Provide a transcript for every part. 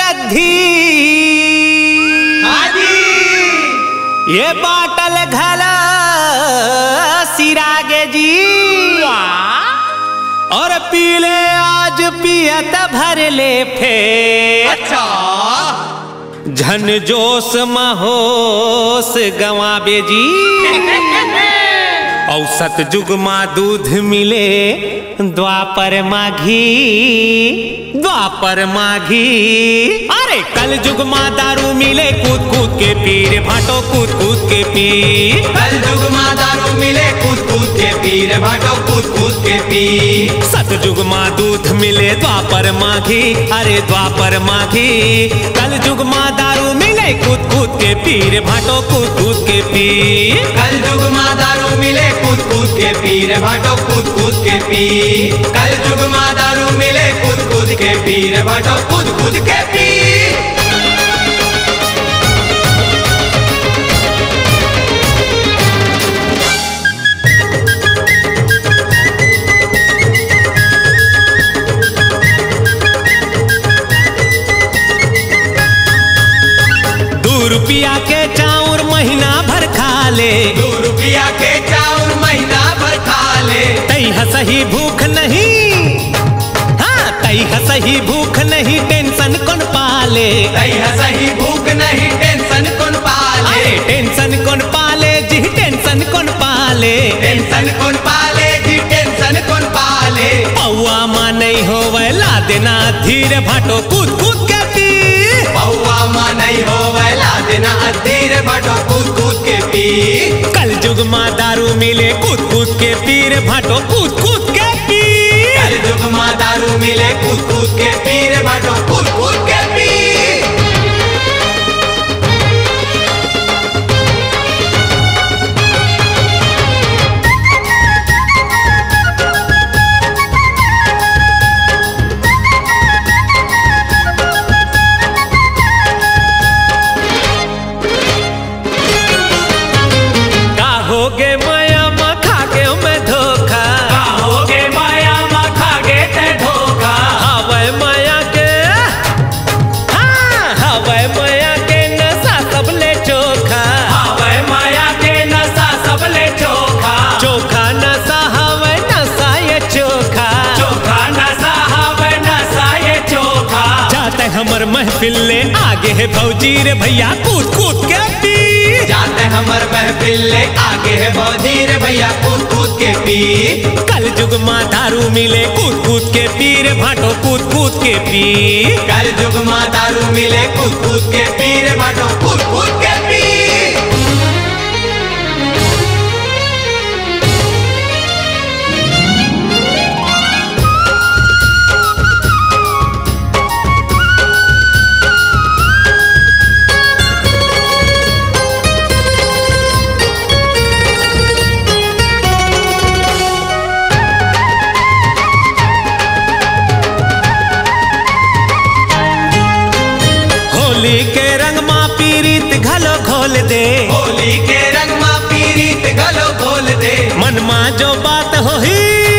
अधी हाजी ये बाटल घला सिरागे जी और पीले आज पियत भर ले फे अच्छा झन जोश महोश गवा बेजी औसत जुग मा दूध मिले द्वापर माघी अरे कल जुग मा दारू मिले कूद कूद के पीर भाटो कूद कूद के पीर कल जुग मा दारू मिले कूद कूद के पीर भाटो कूद कूद के पीर सत जुग मा दूध मिले द्वापर माघी अरे द्वापर माघी कल जुग मा दारू मिले कूद कूद के पीर भाटो कूद कूद के पीर कल जुग मा दारू मिले कूद कूद के पीर भाटो कूद कूद के पीर कल जुग मा दारू मिले कूद कूद के पीर भाटो कूद कूद के पीर ₹2 के चाउर महीना भर खा ले ₹2 के चाउर महीना भर खा ले तैहा सही भूख नहीं हाँ तैहा सही भूख नहीं टेंशन कौन पाले तैहा सही भूख नहीं टेंशन कौन पाले टेंशन कौन पाले जी टेंशन कौन पाले टेंशन कौन पाले जी टेंशन कौन पाले पौआ मां नहीं होवे ला देना धीरे भाटो कूद कूद के पीर पौआ मां नहीं होवे ला देना धीरे भाटो कूद कूद के पीर कल जुग मा दारू मिले कूद कूद के पीर भाटो कूद कूद के पीर कल जुग मा दारू मिले कूद कूद के पीर भाटो कूद कूद के पीर हमर महफिल ले आगे है भौजी रे भैया कूद कूद के पीर जाते हमर महफिल ले आगे है भौजी रे भैया कूद कूद के पीर कल जुग मा दारू मिले कूद कूद के पीर भाटो कूद कूद के पीर कल जुग मा दारू मिले कूद कूद के पीर भाटो कूद कूद के पीर होली के रंग मा पीरीत घलो घोल दे मनमा जो बात होही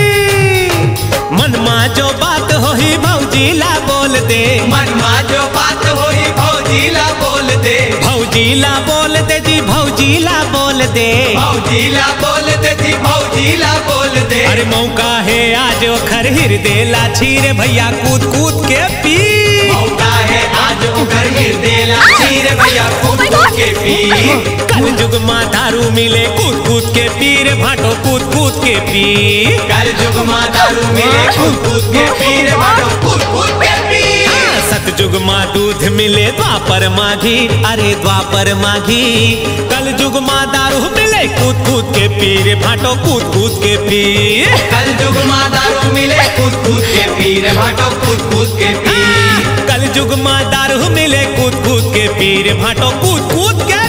मनमा जो बात होही भौजी ला बोल दे मनमा जो बात होही भौजी ला बोल दे भौजी ला बोल दे जी भौजी ला बोल दे भौजी ला बोल दे जी भौजी ला बोल दे अरे मौका है आज ओखर हृदय ला छीर भैया कूद कूद के पीर भैया कूद कूद के पीर कल जुग मा दारू मिले कूद कूद के पीर भाटो कूद कूद के पीर कल जुग मा दारू मिले कूद कूद के पीर भाटो कूद कूद के पीर सत जुग मा दूध मिले द्वापर माघी अरे द्वापर माघी कल जुग मा दारू मिले कूद कूद के पीर भाटो कूद कूद के पीर कल जुग मा दारू मिले कूद कूद के पीर भाटो कूद कूद के पीर जुग मा दारू मिले कूद कूद के पीर भाटो कूद कूद के